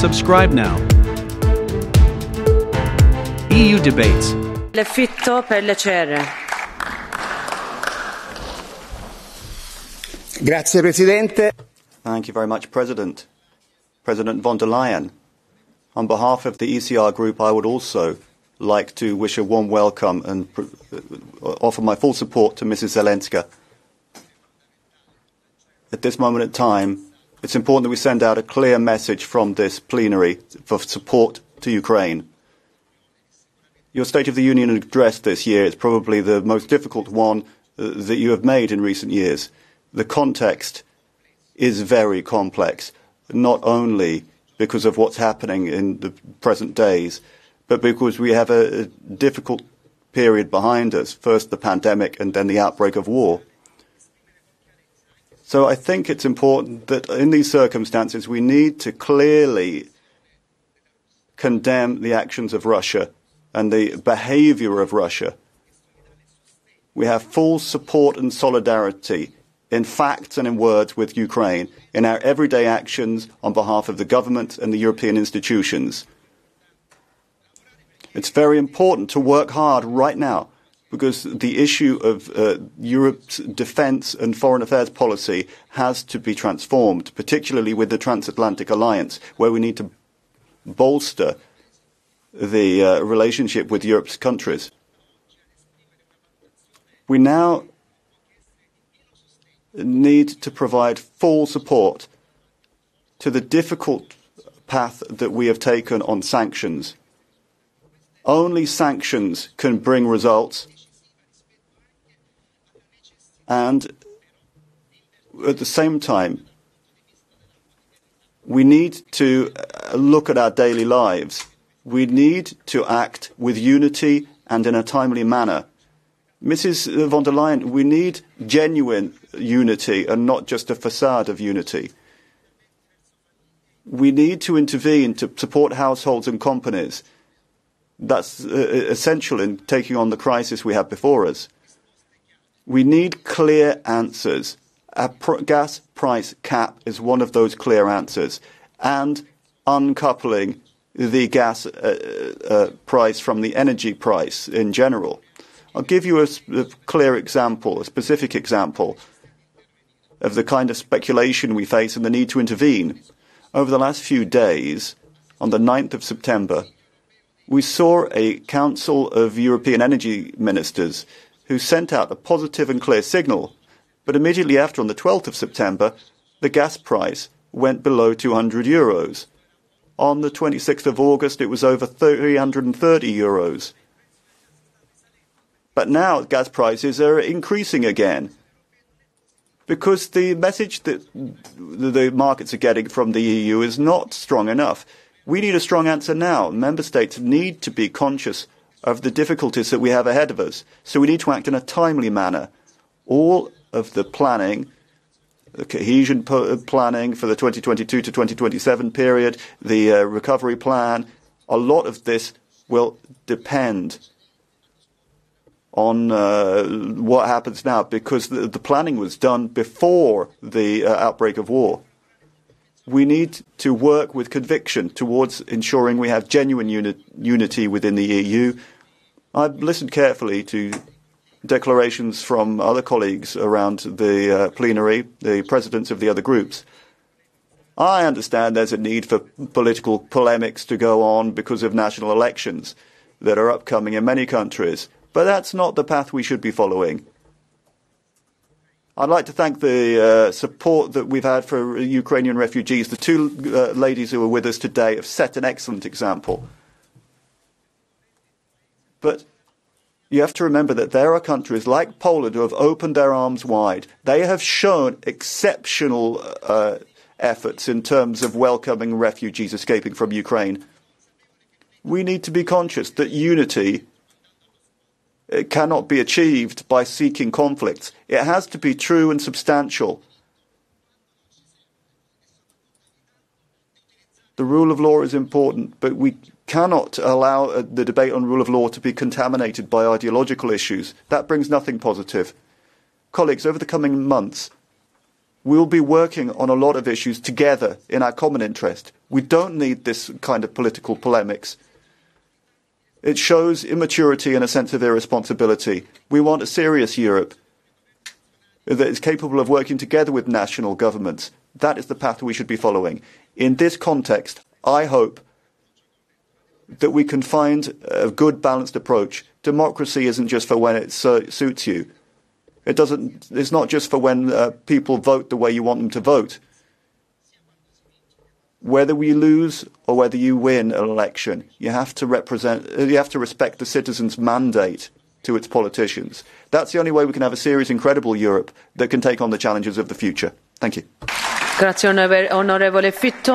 Subscribe now. EU Debates. L'affitto per l'ECR. Grazie, Presidente. Thank you very much, President. President von der Leyen, on behalf of the ECR group, I would also like to wish a warm welcome and offer my full support to Mrs. Zelenska. At this moment in time, it's important that we send out a clear message from this plenary for support to Ukraine. Your State of the Union address this year is probably the most difficult one that you have made in recent years. The context is very complex, not only because of what's happening in the present days, but because we have a difficult period behind us, first the pandemic and then the outbreak of war. So I think it's important that in these circumstances we need to clearly condemn the actions of Russia and the behavior of Russia. We have full support and solidarity in facts and in words with Ukraine, in our everyday actions on behalf of the government and the European institutions. It's very important to work hard right now, because the issue of Europe's defence and foreign affairs policy has to be transformed, particularly with the transatlantic alliance, where we need to bolster the relationship with Europe's countries. We now need to provide full support to the difficult path that we have taken on sanctions. Only sanctions can bring results, and at the same time we need to look at our daily lives. We need to act with unity and in a timely manner. Mrs. von der Leyen, we need genuine unity and not just a facade of unity. We need to intervene to support households and companies. That's essential in taking on the crisis we have before us. We need clear answers. A gas price cap is one of those clear answers. And uncoupling the gas price from the energy price in general. I'll give you a clear example, a specific example of the kind of speculation we face and the need to intervene. Over the last few days, on the 9th of September, we saw a Council of European Energy Ministers who sent out a positive and clear signal, but immediately after, on the 12th of September, the gas price went below 200 euros. On the 26th of August, it was over 330 euros. But now gas prices are increasing again, because the message that the markets are getting from the EU is not strong enough. We need a strong answer now. Member states need to be conscious of the difficulties that we have ahead of us, so we need to act in a timely manner. All of the planning, the cohesion planning for the 2022 to 2027 period, the recovery plan, a lot of this will depend on what happens now, because the planning was done before the outbreak of war. We need to work with conviction towards ensuring we have genuine unity within the EU. I've listened carefully to declarations from other colleagues around the plenary, the presidents of the other groups. I understand there's a need for political polemics to go on because of national elections that are upcoming in many countries. But that's not the path we should be following. I'd like to thank the support that we've had for Ukrainian refugees. The two ladies who were with us today have set an excellent example. But you have to remember that there are countries like Poland who have opened their arms wide. They have shown exceptional efforts in terms of welcoming refugees escaping from Ukraine. We need to be conscious that unity it cannot be achieved by seeking conflicts. It has to be true and substantial. The rule of law is important, but we cannot allow the debate on rule of law to be contaminated by ideological issues. That brings nothing positive. Colleagues, over the coming months, we'll be working on a lot of issues together in our common interest. We don't need this kind of political polemics. It shows immaturity and a sense of irresponsibility. We want a serious Europe that is capable of working together with national governments. That is the path we should be following. In this context, I hope that we can find a good, balanced approach. Democracy isn't just for when it suits you. It's not just for when people vote the way you want them to vote. Whether we lose or whether you win an election, you have to respect the citizens' mandate to its politicians. That's the only way we can have a serious, incredible Europe that can take on the challenges of the future. Thank you. Grazie, onorevole Fitton.